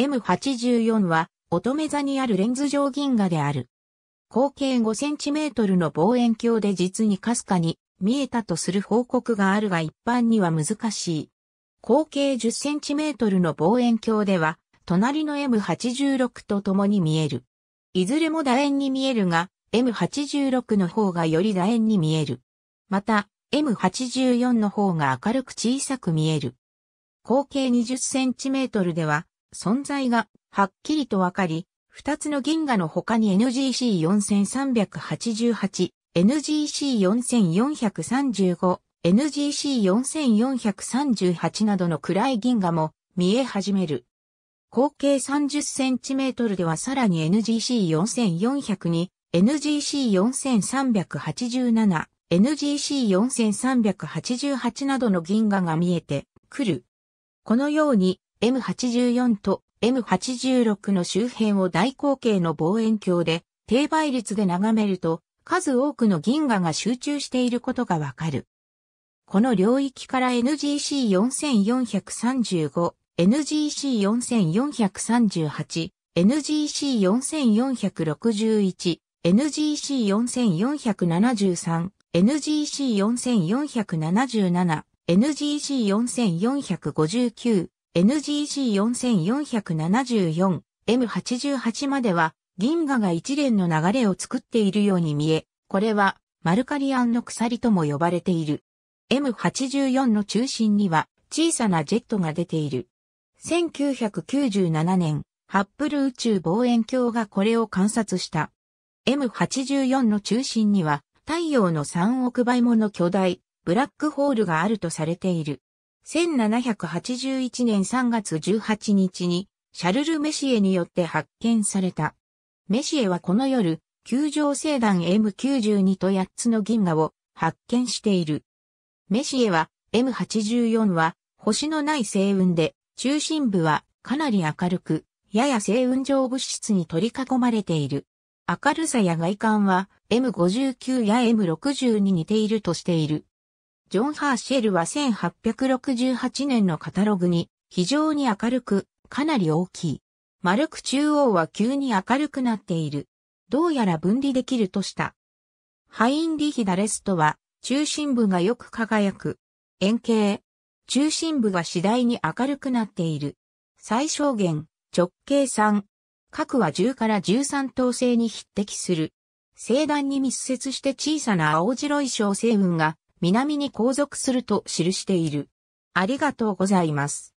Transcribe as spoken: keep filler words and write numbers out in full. エムはちじゅうよん は乙女座にあるレンズ状銀河である。口径 ごセンチメートル の望遠鏡で実にかすかに見えたとする報告があるが一般には難しい。口径 じゅっセンチメートル の望遠鏡では隣の エムはちじゅうろく と共に見える。いずれも楕円に見えるが エムはちじゅうろく の方がより楕円に見える。また エムはちじゅうよん の方が明るく小さく見える。口径 にじゅっセンチメートル では存在がはっきりとわかり、二つの銀河の他に エヌジーシーよんさんはちはち、エヌジーシーよんよんさんご、エヌジーシーよんよんさんはち などの暗い銀河も見え始める。口径 さんじゅっセンチメートル ではさらに エヌジーシーよんよんまるに、エヌジーシーよんさんはちなな、エヌジーシーよんさんはちはち などの銀河が見えてくる。このように エムはちじゅうよん と エムはちじゅうろく の周辺を大口径の望遠鏡で低倍率で眺めると数多くの銀河が集中していることがわかる。この領域から エヌジーシーよんよんさんご、エヌジーシーよんよんさんはち、エヌジーシーよんよんろくいち、エヌジーシーよんよんななさん、エヌジーシーよんよんななな、エヌジーシーよんよんごきゅう、エヌジーシーよんよんななよん、エムはちじゅうはち までは銀河が一連の流れを作っているように見え、これはマルカリアンの鎖とも呼ばれている。エムはちじゅうよん の中心には小さなジェットが出ている。せんきゅうひゃくきゅうじゅうななねん、ハッブル宇宙望遠鏡がこれを観察した。エムはちじゅうよん の中心には太陽のさんおくばいもの巨大ブラックホールがあるとされている。せんななひゃくはちじゅういちねんさんがつじゅうはちにちにシャルル・メシエによって発見された。メシエはこの夜、球状星団 エムきゅうじゅうに とやっつの銀河を発見している。メシエは エムはちじゅうよん は星のない星雲で中心部はかなり明るく、やや星雲状物質に取り囲まれている。明るさや外観は エムごじゅうきゅう や エムろくじゅう に似ているとしている。ジョン・ハーシェルはせんはっぴゃくろくじゅうはちねんのカタログに非常に明るくかなり大きい。丸く中央は急に明るくなっている。どうやら分離できるとした。ハインリヒ・ダレストは中心部がよく輝く。円形。中心部が次第に明るくなっている。最小限。直径さん。角はじゅうからじゅうさんとう星に匹敵する。星団に密接して小さな青白い小星雲が南に後続すると記している。ありがとうございます。